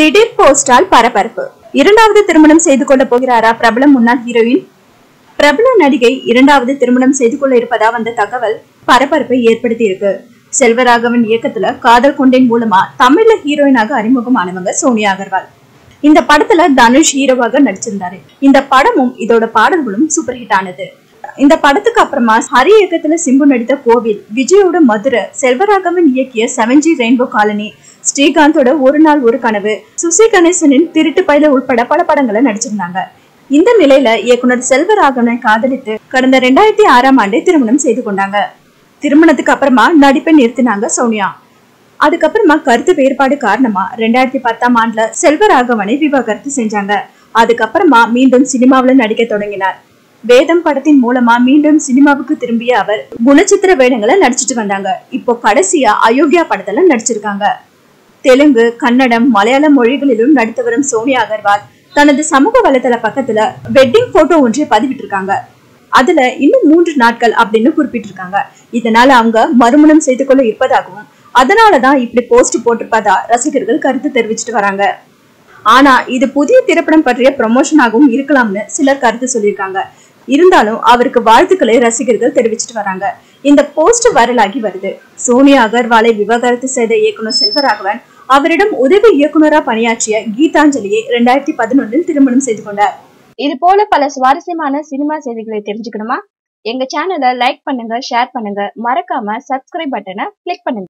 திடீர் போஸ்டால் பரபரப்பு. இரண்டாவது திருமணம் செய்து கொள்ள போகிறாரா பிரபல முன்னாள் ஹீரோயின்? பிரபல நடிகை இரண்டாவது திருமணம் செய்து கொள்ள இருப்பதா வந்த தகவல் பரபரப்பை ஏற்படுத்தி இருக்கு. செல்வராகவன் இயக்கத்துல காதல் கொண்டேன் மூலமா தமிழ்ல ஹீரோயினாக அறிமுகமானவங்க சோனியா அகர்வால். இந்த படத்துல தனுஷ் ஹீரோவாக நடிச்சிருந்தாரு. இந்த படமும் இதோட பாடல்களும் சூப்பர் ஹிட் ஆனது. இந்த படத்துக்கு அப்புறமா ஹரி இயக்கத்துல சிம்பு நடித்த கோவில், விஜயோட மதுரை, செல்வராகவன் இயக்கிய 7G ரெயின்போ காலனி, ஸ்ரீகாந்தோட ஒரு நாள் ஒரு கனவு, சுசி கணேசனின் திருட்டு பயில உட்பட பல படங்களை நடிச்சிருந்தாங்க. இந்த நிலையில இயக்குனர் செல்வராகவனை காதலித்து கடந்த 2006 திருமணம் செய்து கொண்டாங்க. திருமணத்துக்கு அப்புறமா நடிப்பை நிறுத்தினாங்க சோனியா. அதுக்கப்புறமா கருத்து வேறுபாடு காரணமா 2010 செல்வராகவனை விவாகரத்து செஞ்சாங்க. அதுக்கப்புறமா மீண்டும் சினிமாவில நடிக்க தொடங்கினார். வேதம் படத்தின் மூலமா மீண்டும் சினிமாவுக்கு திரும்பிய அவர் குணச்சித்திர வேடங்களை நடிச்சிட்டு வந்தாங்க. இப்போ கடைசியா அயோக்கியா படத்துல நடிச்சிருக்காங்க. தெலுங்கு, கன்னடம், மலையாள மொழிகளிலும் நடித்து வரும் சோனியா அகர்வால் தனது சமூக வலைதள பக்கத்துல வெட்டிங் போட்டோ ஒன்றை பதிவிட்டிருக்காங்க. அதுல இன்னும் 3 நாட்கள் அப்படின்னு குறிப்பிட்டிருக்காங்க. இதனால அவங்க மறுமணம் செய்து கொள்ள இருப்பதாகவும் அதனாலதான் இப்படி போஸ்ட் போட்டிருப்பதா ரசிகர்கள் கருத்து தெரிவிச்சுட்டு வராங்க. ஆனா இது புதிய திரைப்படம் பற்றிய ப்ரமோஷனாகவும் இருக்கலாம்னு சிலர் கருத்து சொல்லியிருக்காங்க. இருந்தாலும் அவருக்கு வாழ்த்துக்களை ரசிகர்கள் தெரிவிச்சுட்டு வராங்க. இந்த போஸ்ட் வைரலாகி வருது. சோனியா அகர்வாலை விவாகரத்து செய்த இயக்குனர் செல்வராகவன் அவரிடம் உதவி இயக்குனரா பணியாற்றிய கீதாஞ்சலியை 2011 திருமணம் செய்து கொண்டார். இது போல பல சுவாரஸ்யமான சினிமா செய்திகளை தெரிஞ்சுக்கணுமா? எங்க சேனலை லைக் பண்ணுங்க, ஷேர் பண்ணுங்க, மறக்காம சப்ஸ்கிரைப் பட்டனை கிளிக் பண்ணுங்க.